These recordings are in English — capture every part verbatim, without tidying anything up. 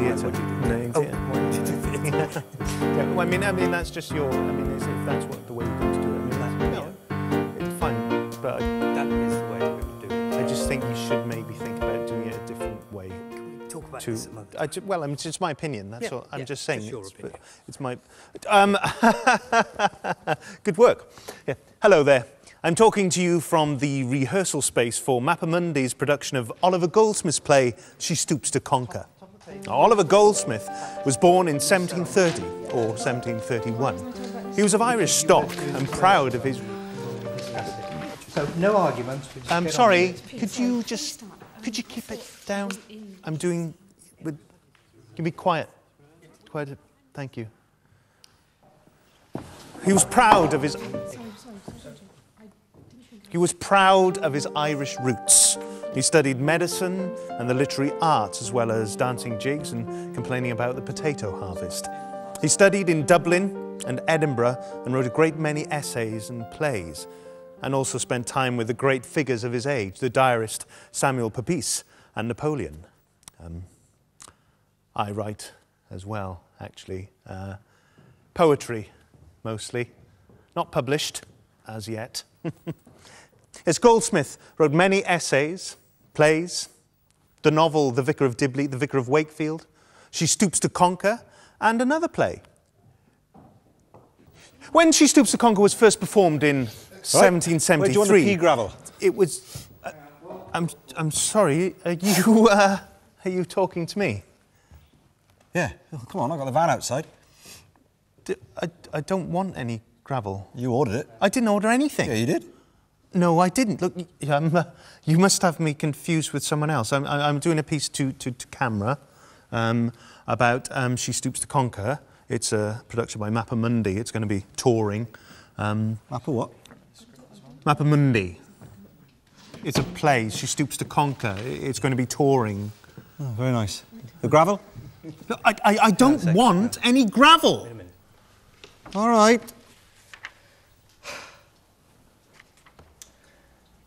theatre. No, oh, yeah. yeah, well, I mean, I mean, that's just your. I mean, if that's what the way you're going to do it, I mean, that's no, yeah. it's fine. But that is the way you're going to do it. I just think you should maybe think about doing it a different way. Can we talk about to, this another time? I ju well, I mean, it's just my opinion. That's yeah, all. I'm yeah, just saying. It's your it's, opinion. It's my. Um, good work. Yeah. Hello there. I'm talking to you from the rehearsal space for Mappa Mundi's production of Oliver Goldsmith's play, She Stoops to Conquer. Now, Oliver Goldsmith was born in seventeen thirty or seventeen thirty-one. He was of Irish stock and proud of his... So, no arguments. I'm sorry, could you just... could you keep it down? I'm doing... With, can you be quiet? Quiet, thank you. He was proud of his... He was proud of his Irish roots. He studied medicine and the literary arts, as well as dancing jigs and complaining about the potato harvest. He studied in Dublin and Edinburgh and wrote a great many essays and plays, and also spent time with the great figures of his age, the diarist Samuel Pepys and Napoleon. Um, I write as well, actually. Uh, poetry, mostly. Not published as yet. As Goldsmith wrote many essays, plays, the novel The Vicar of Dibley, The Vicar of Wakefield, She Stoops to Conquer, and another play. When She Stoops to Conquer was first performed in seventeen seventy-three... Where do you want to pea gravel? It was... Uh, I'm, I'm sorry, are you, uh, are you talking to me? Yeah, oh, come on, I've got the van outside. D I, I don't want any gravel. You ordered it. I didn't order anything. Yeah, you did. No, I didn't. Look, um, uh, you must have me confused with someone else. I'm, I'm doing a piece to, to, to camera um, about um, She Stoops to Conquer. It's a production by Mappa Mundi. It's going to be touring. Um, Mappa what? Mappa Mundi. It's a play, She Stoops to Conquer. It's going to be touring. Oh, very nice. The gravel? Look, I, I, I don't yeah, want gravel. any gravel. Wait a minute. All right.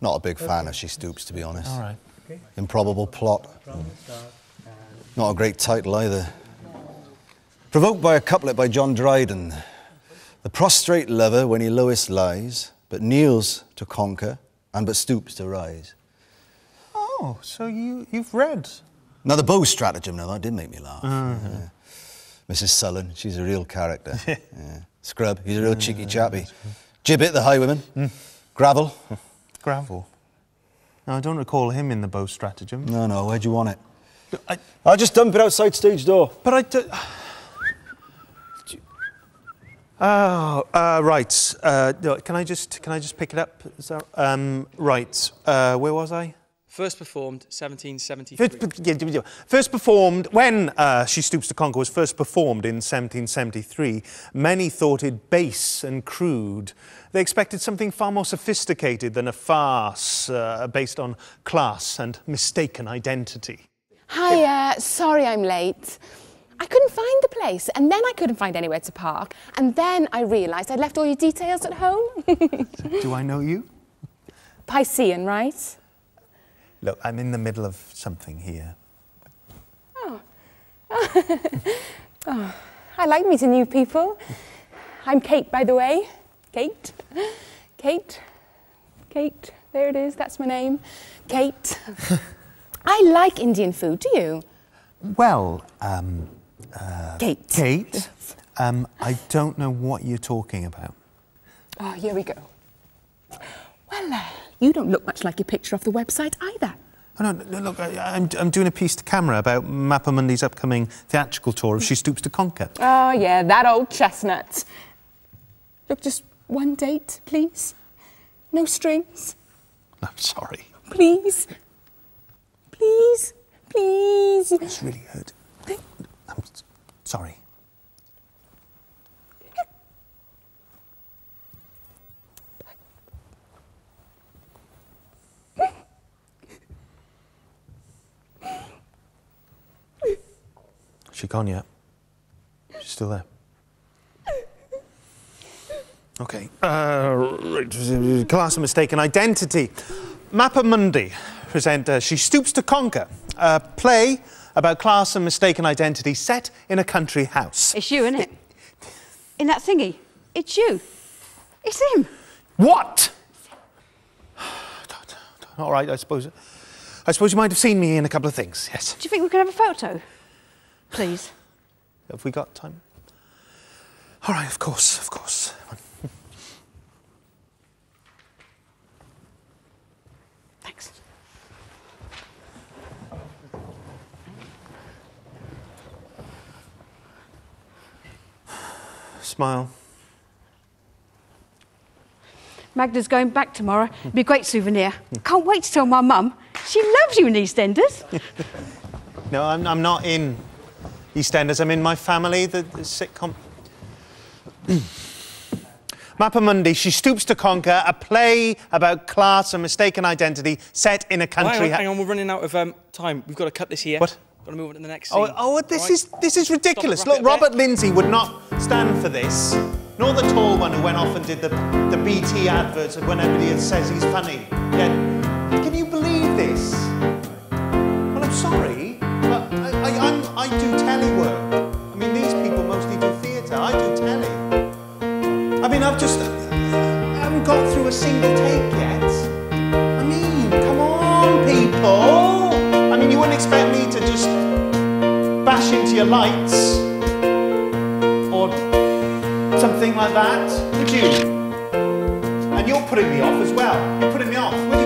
Not a big fan of She Stoops, to be honest. All right. Okay. Improbable plot. Mm. Not a great title either. Provoked by a couplet by John Dryden. The prostrate lover, when he lowest lies, but kneels to conquer, and but stoops to rise. Oh, so you, you've read. Now, The Beaux Stratagem, now that did make me laugh. Mm-hmm. yeah. Missus Sullen, she's a real character. yeah. Scrub, he's a real cheeky chappy. Gibbet, the highwayman. Mm. Gravel. Gravel. No, I don't recall him in The Beaux Stratagem. No, no, where'd you want it? I, I just dump it outside stage door. But I do... Oh, uh, right. Uh, can I just can I just pick it up? Is that, um, right. Uh, where was I? First performed seventeen seventy-three. First performed, when uh, She Stoops to Conquer was first performed in seventeen seventy-three, many thought it base and crude. They expected something far more sophisticated than a farce uh, based on class and mistaken identity. Hiya, sorry I'm late. I couldn't find the place, and then I couldn't find anywhere to park, and then I realised I'd left all your details at home. Do I know you? Piscean, right? Look, I'm in the middle of something here. Oh. oh. I like meeting new people. I'm Kate, by the way. Kate. Kate. Kate. There it is, that's my name. Kate. I like Indian food, do you? Well, um... Uh, Kate. Kate, um, I don't know what you're talking about. Oh, here we go. Well, uh, you don't look much like your picture off the website either. Oh, no, no, look, I, I'm, I'm doing a piece to camera about Mappa Mundi's upcoming theatrical tour of She Stoops to Conquer. Oh, yeah, that old chestnut. Look, just one date, please. No strings. I'm sorry. Please. Please. Please. It's really hurt. I'm sorry. She's gone yet. She's still there. Okay. Uh, class of mistaken identity. Mappa Mundi present uh, She Stoops to Conquer, a play about class and mistaken identity set in a country house. It's you, isn't it? In that thingy. It's you. It's him. What? All right, I suppose... I suppose you might have seen me in a couple of things, yes. Do you think we can have a photo? Please. Have we got time? All right, of course, of course. Thanks. Smile. Magda's going back tomorrow. It'll be a great souvenir. Can't wait to tell my mum. She loves you in EastEnders. No, I'm, I'm not in EastEnders. I'm in My Family, the, the sitcom. Mappa Mundi, She Stoops to Conquer, a play about class and mistaken identity set in a country... Hang on, hang on, we're running out of um, time. We've got to cut this here. What? Got to move on to the next scene. Oh, oh this, right. is, this is ridiculous. Look, Robert Lindsay would not stand for this. Nor the tall one who went off and did the, the B T adverts when everybody says he's funny. Yeah. Can you believe this? Well, I'm sorry, but I, I, I'm, I do telework. I mean, these people mostly do theatre. I do telly. I mean, I've just... I haven't got through a single take yet. I mean, come on, people! I mean, you wouldn't expect me to just bash into your lights or something like that, would you? And you're putting me off as well. You're putting me off.